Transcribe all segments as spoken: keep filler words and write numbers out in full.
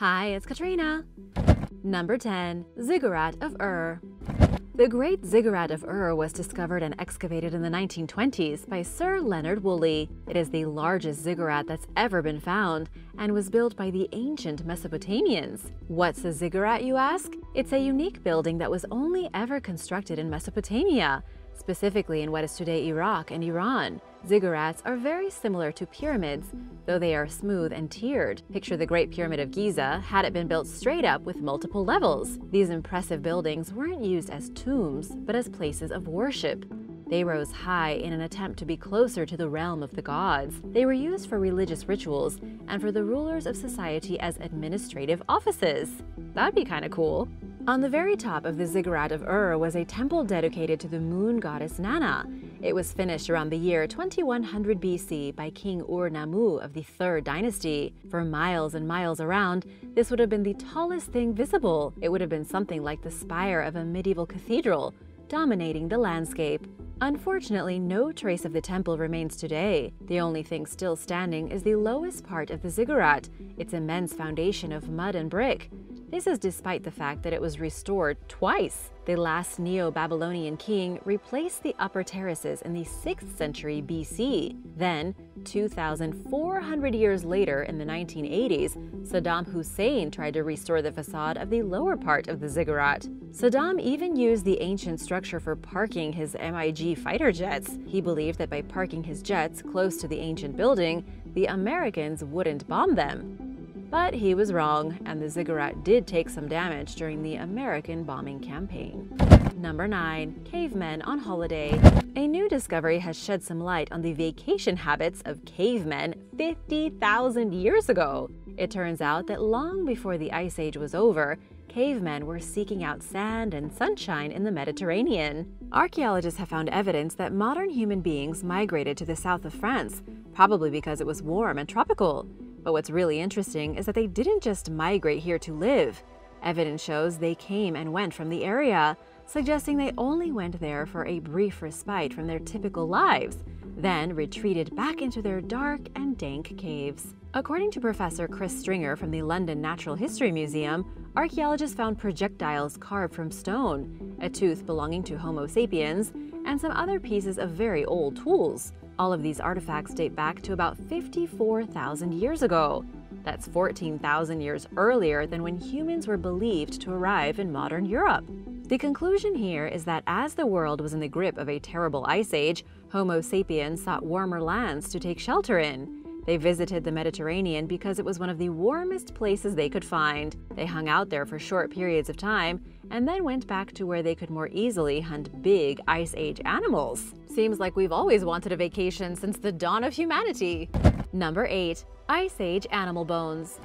Hi, it's Katrina. Number ten. Ziggurat of Ur. The Great Ziggurat of Ur was discovered and excavated in the nineteen twenties by Sir Leonard Woolley. It is the largest ziggurat that's ever been found and was built by the ancient Mesopotamians. What's a ziggurat, you ask? It's a unique building that was only ever constructed in Mesopotamia, specifically in what is today Iraq and Iran. Ziggurats are very similar to pyramids, though they are smooth and tiered. Picture the Great Pyramid of Giza had it been built straight up with multiple levels. These impressive buildings weren't used as tombs, but as places of worship. They rose high in an attempt to be closer to the realm of the gods. They were used for religious rituals and for the rulers of society as administrative offices. That'd be kinda cool. On the very top of the Ziggurat of Ur was a temple dedicated to the moon goddess Nanna. It was finished around the year twenty-one hundred B C by King Ur-Nammu of the Third Dynasty. For miles and miles around, this would have been the tallest thing visible. It would have been something like the spire of a medieval cathedral, dominating the landscape. Unfortunately, no trace of the temple remains today. The only thing still standing is the lowest part of the ziggurat, its immense foundation of mud and brick. This is despite the fact that it was restored twice. The last Neo-Babylonian king replaced the upper terraces in the sixth century B C. Then, two thousand four hundred years later in the nineteen eighties, Saddam Hussein tried to restore the facade of the lower part of the ziggurat. Saddam even used the ancient structure for parking his MiG fighter jets. He believed that by parking his jets close to the ancient building, the Americans wouldn't bomb them. But he was wrong, and the ziggurat did take some damage during the American bombing campaign. Number nine. Cavemen on holiday. A new discovery has shed some light on the vacation habits of cavemen fifty thousand years ago. It turns out that long before the Ice Age was over, cavemen were seeking out sand and sunshine in the Mediterranean. Archaeologists have found evidence that modern human beings migrated to the south of France, probably because it was warm and tropical. But what's really interesting is that they didn't just migrate here to live. Evidence shows they came and went from the area, suggesting they only went there for a brief respite from their typical lives, then retreated back into their dark and dank caves. According to Professor Chris Stringer from the London Natural History Museum, archaeologists found projectiles carved from stone, a tooth belonging to Homo sapiens, and some other pieces of very old tools. All of these artifacts date back to about fifty-four thousand years ago. That's fourteen thousand years earlier than when humans were believed to arrive in modern Europe. The conclusion here is that as the world was in the grip of a terrible ice age, Homo sapiens sought warmer lands to take shelter in. They visited the Mediterranean because it was one of the warmest places they could find. They hung out there for short periods of time and then went back to where they could more easily hunt big Ice Age animals. Seems like we've always wanted a vacation since the dawn of humanity. Number eight. Ice Age animal bones.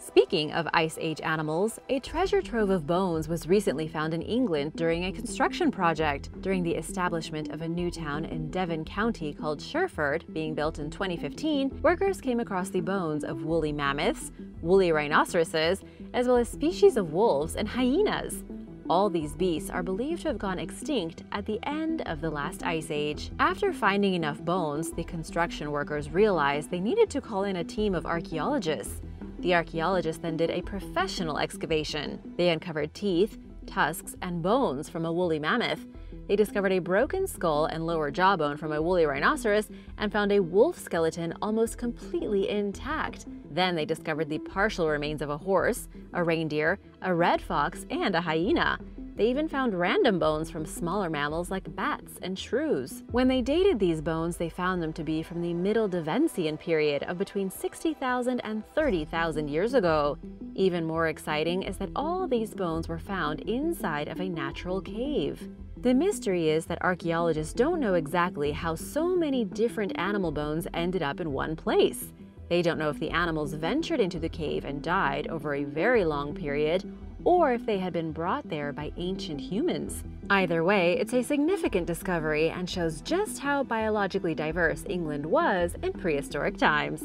Speaking of Ice Age animals, a treasure trove of bones was recently found in England during a construction project. During the establishment of a new town in Devon County called Sherford, being built in twenty fifteen, workers came across the bones of woolly mammoths, woolly rhinoceroses, as well as species of wolves and hyenas. All these beasts are believed to have gone extinct at the end of the last Ice Age. After finding enough bones, the construction workers realized they needed to call in a team of archaeologists. The archaeologists then did a professional excavation. They uncovered teeth, tusks, and bones from a woolly mammoth. They discovered a broken skull and lower jawbone from a woolly rhinoceros and found a wolf skeleton almost completely intact. Then they discovered the partial remains of a horse, a reindeer, a red fox, and a hyena. They even found random bones from smaller mammals like bats and shrews. When they dated these bones, they found them to be from the Middle Devensian period of between sixty thousand and thirty thousand years ago. Even more exciting is that all these bones were found inside of a natural cave. The mystery is that archaeologists don't know exactly how so many different animal bones ended up in one place. They don't know if the animals ventured into the cave and died over a very long period, or if they had been brought there by ancient humans. Either way, it's a significant discovery and shows just how biologically diverse England was in prehistoric times.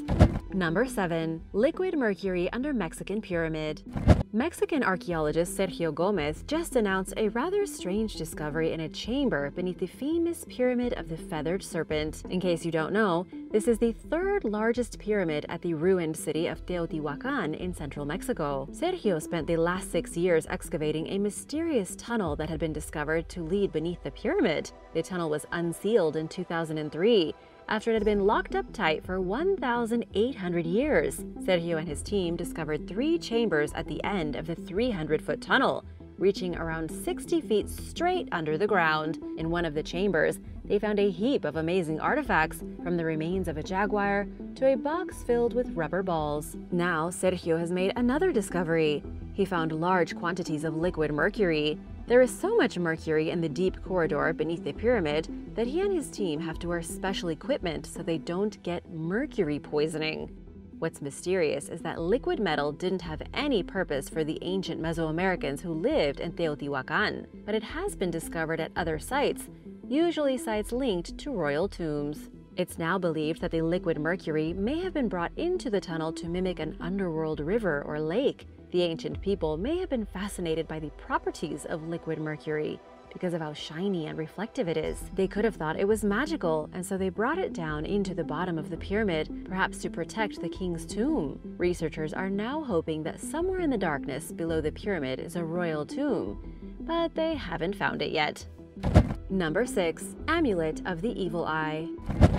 Number seven. Liquid mercury under Mexican pyramid. Mexican archaeologist Sergio Gomez just announced a rather strange discovery in a chamber beneath the famous Pyramid of the Feathered Serpent. In case you don't know, this is the third largest pyramid at the ruined city of Teotihuacan in central Mexico. Sergio spent the last six years excavating a mysterious tunnel that had been discovered to lead beneath the pyramid. The tunnel was unsealed in two thousand three. After it had been locked up tight for one thousand eight hundred years. Sergio and his team discovered three chambers at the end of the three hundred foot tunnel, reaching around sixty feet straight under the ground. In one of the chambers, they found a heap of amazing artifacts, from the remains of a jaguar to a box filled with rubber balls. Now, Sergio has made another discovery. He found large quantities of liquid mercury. There is so much mercury in the deep corridor beneath the pyramid that he and his team have to wear special equipment so they don't get mercury poisoning. What's mysterious is that liquid metal didn't have any purpose for the ancient Mesoamericans who lived in Teotihuacan, but it has been discovered at other sites, usually sites linked to royal tombs. It's now believed that the liquid mercury may have been brought into the tunnel to mimic an underworld river or lake. The ancient people may have been fascinated by the properties of liquid mercury because of how shiny and reflective it is. They could have thought it was magical, and so they brought it down into the bottom of the pyramid, perhaps to protect the king's tomb. Researchers are now hoping that somewhere in the darkness below the pyramid is a royal tomb, but they haven't found it yet. Number six. Amulet of the Evil Eye.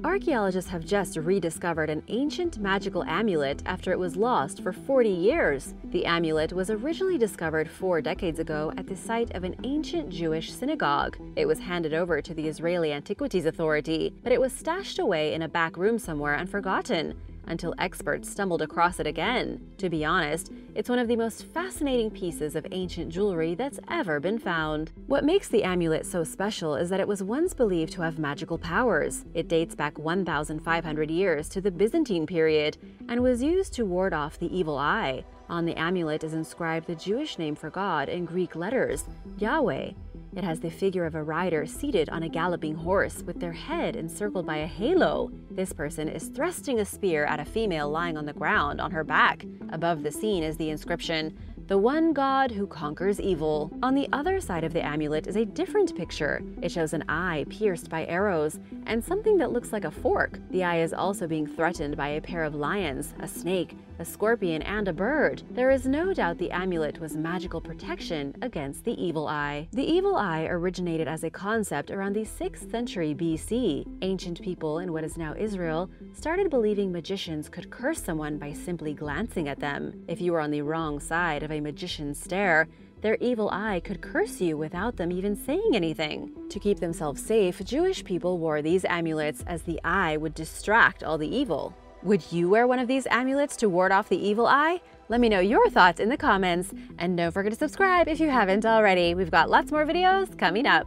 Archaeologists have just rediscovered an ancient magical amulet after it was lost for forty years. The amulet was originally discovered four decades ago at the site of an ancient Jewish synagogue. It was handed over to the Israeli Antiquities Authority, but it was stashed away in a back room somewhere and forgotten, until experts stumbled across it again. To be honest, it's one of the most fascinating pieces of ancient jewelry that's ever been found. What makes the amulet so special is that it was once believed to have magical powers. It dates back one thousand five hundred years to the Byzantine period and was used to ward off the evil eye. On the amulet is inscribed the Jewish name for God in Greek letters, Yahweh. It has the figure of a rider seated on a galloping horse with their head encircled by a halo. This person is thrusting a spear at a female lying on the ground on her back. Above the scene is the inscription, "The one God who conquers evil." On the other side of the amulet is a different picture. It shows an eye pierced by arrows and something that looks like a fork. The eye is also being threatened by a pair of lions, a snake, a scorpion, and a bird. There is no doubt the amulet was magical protection against the evil eye. The evil eye originated as a concept around the sixth century B C. Ancient people in what is now Israel started believing magicians could curse someone by simply glancing at them. If you were on the wrong side of a magician's stare, their evil eye could curse you without them even saying anything. To keep themselves safe, Jewish people wore these amulets as the eye would distract all the evil. Would you wear one of these amulets to ward off the evil eye? Let me know your thoughts in the comments, and don't forget to subscribe if you haven't already. We've got lots more videos coming up.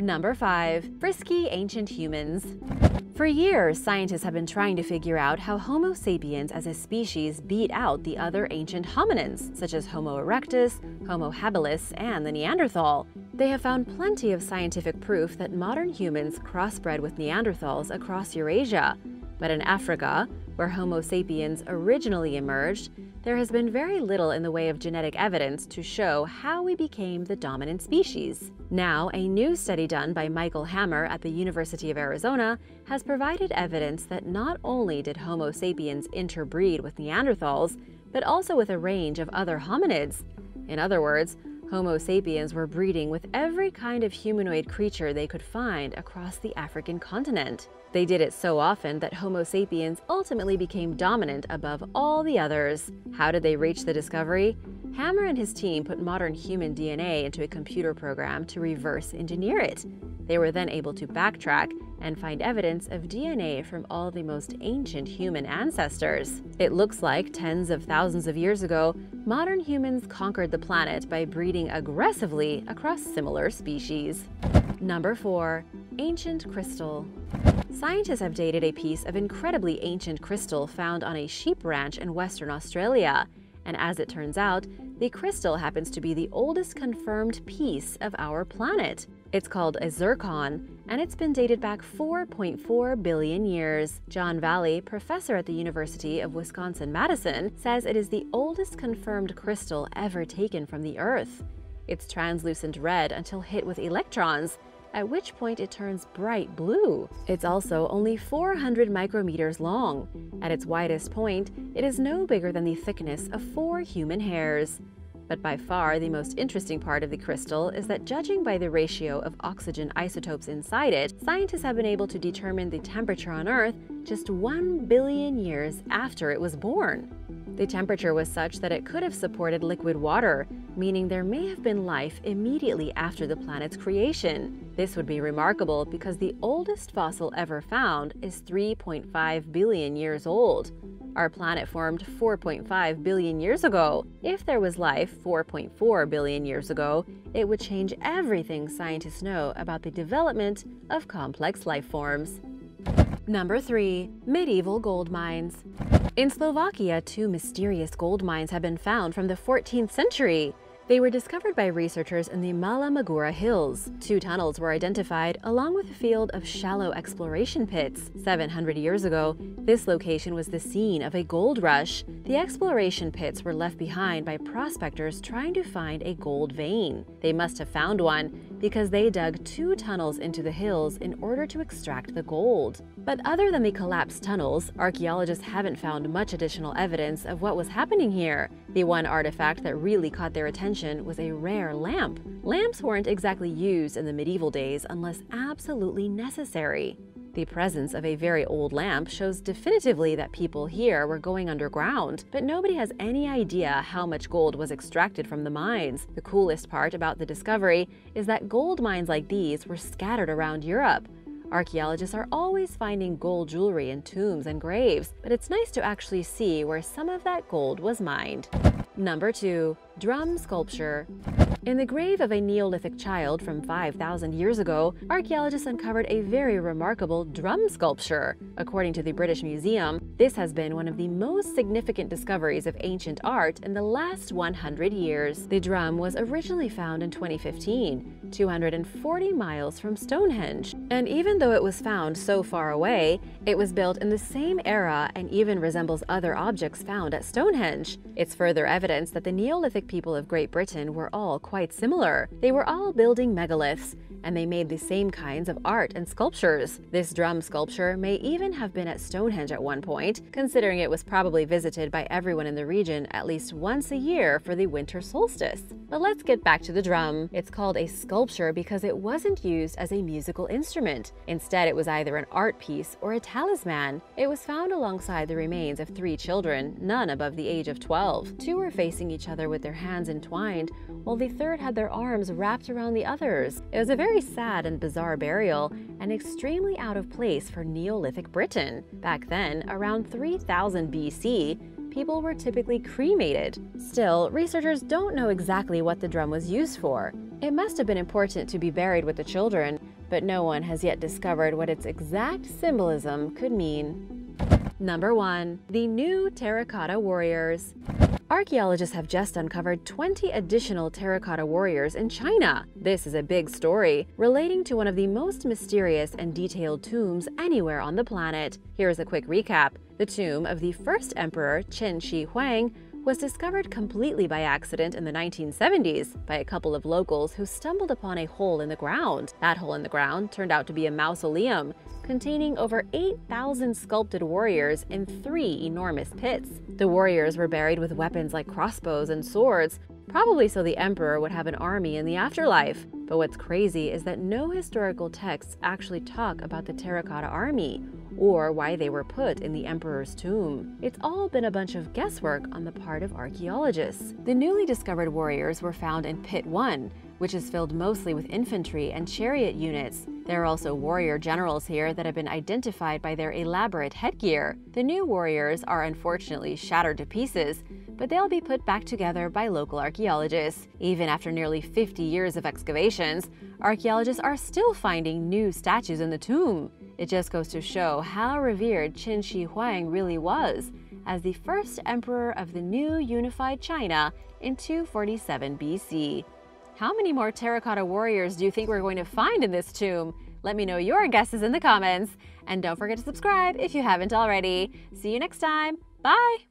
Number five. Frisky ancient humans. For years, scientists have been trying to figure out how Homo sapiens as a species beat out the other ancient hominins, such as Homo erectus, Homo habilis, and the Neanderthal. They have found plenty of scientific proof that modern humans crossbred with Neanderthals across Eurasia. But in Africa, where Homo sapiens originally emerged, there has been very little in the way of genetic evidence to show how we became the dominant species. Now, a new study done by Michael Hammer at the University of Arizona has provided evidence that not only did Homo sapiens interbreed with Neanderthals, but also with a range of other hominids. In other words, Homo sapiens were breeding with every kind of humanoid creature they could find across the African continent. They did it so often that Homo sapiens ultimately became dominant above all the others. How did they reach the discovery? Hammer and his team put modern human D N A into a computer program to reverse engineer it. They were then able to backtrack and find evidence of D N A from all the most ancient human ancestors. It looks like tens of thousands of years ago, modern humans conquered the planet by breeding aggressively across similar species. Number four. Ancient crystal. Scientists have dated a piece of incredibly ancient crystal found on a sheep ranch in Western Australia, And as it turns out, the crystal happens to be the oldest confirmed piece of our planet. It's called a zircon, and it's been dated back four point four billion years. John Valley, professor at the University of Wisconsin-Madison, says it is the oldest confirmed crystal ever taken from the Earth. It's translucent red until hit with electrons, at which point it turns bright blue. It's also only four hundred micrometers long. At its widest point, it is no bigger than the thickness of four human hairs. But by far the most interesting part of the crystal is that, judging by the ratio of oxygen isotopes inside it, scientists have been able to determine the temperature on Earth just one billion years after it was born. The temperature was such that it could have supported liquid water, meaning there may have been life immediately after the planet's creation. This would be remarkable because the oldest fossil ever found is three point five billion years old. Our planet formed four point five billion years ago. If there was life four point four billion years ago, it would change everything scientists know about the development of complex life forms. Number three. Medieval gold mines. In Slovakia, two mysterious gold mines have been found from the fourteenth century. They were discovered by researchers in the Mala Magura Hills. Two tunnels were identified, along with a field of shallow exploration pits. seven hundred years ago, this location was the scene of a gold rush. The exploration pits were left behind by prospectors trying to find a gold vein. They must have found one, because they dug two tunnels into the hills in order to extract the gold. But other than the collapsed tunnels, archaeologists haven't found much additional evidence of what was happening here. The one artifact that really caught their attention was a rare lamp. Lamps weren't exactly used in the medieval days unless absolutely necessary. The presence of a very old lamp shows definitively that people here were going underground, but nobody has any idea how much gold was extracted from the mines. The coolest part about the discovery is that gold mines like these were scattered around Europe. Archaeologists are always finding gold jewelry in tombs and graves, but it's nice to actually see where some of that gold was mined. Number two. Drum sculpture. In the grave of a Neolithic child from five thousand years ago, archaeologists uncovered a very remarkable drum sculpture. According to the British Museum, this has been one of the most significant discoveries of ancient art in the last one hundred years. The drum was originally found in twenty fifteen, two hundred forty miles from Stonehenge. And even though it was found so far away, it was built in the same era and even resembles other objects found at Stonehenge. It's further evidence that the Neolithic people of Great Britain were all quite similar. They were all building megaliths, and they made the same kinds of art and sculptures. This drum sculpture may even have been at Stonehenge at one point, considering it was probably visited by everyone in the region at least once a year for the winter solstice. But let's get back to the drum. It's called a sculpture because it wasn't used as a musical instrument. Instead, it was either an art piece or a talisman. It was found alongside the remains of three children, none above the age of twelve. Two were facing each other with their hands entwined, while the third had their arms wrapped around the others. It was a very sad and bizarre burial, and extremely out of place for Neolithic Britain. Back then, around three thousand B C, people were typically cremated. Still, researchers don't know exactly what the drum was used for. It must have been important to be buried with the children, but no one has yet discovered what its exact symbolism could mean. Number one. The new terracotta warriors. Archaeologists have just uncovered twenty additional terracotta warriors in China. This is a big story, relating to one of the most mysterious and detailed tombs anywhere on the planet. Here's a quick recap. The tomb of the first emperor, Qin Shi Huang, was discovered completely by accident in the nineteen seventies by a couple of locals who stumbled upon a hole in the ground. That hole in the ground turned out to be a mausoleum containing over eight thousand sculpted warriors in three enormous pits. The warriors were buried with weapons like crossbows and swords, probably so the emperor would have an army in the afterlife. But what's crazy is that no historical texts actually talk about the terracotta army, or why they were put in the emperor's tomb. It's all been a bunch of guesswork on the part of archaeologists. The newly discovered warriors were found in Pit one, which is filled mostly with infantry and chariot units. There are also warrior generals here that have been identified by their elaborate headgear. The new warriors are unfortunately shattered to pieces, but they'll be put back together by local archaeologists. Even after nearly fifty years of excavations, archaeologists are still finding new statues in the tomb. It just goes to show how revered Qin Shi Huang really was, as the first emperor of the new unified China in two forty-seven B C. How many more terracotta warriors do you think we're going to find in this tomb? Let me know your guesses in the comments, and don't forget to subscribe if you haven't already. See you next time, bye!